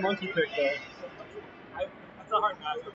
Monkey pick though. That's a hard pass.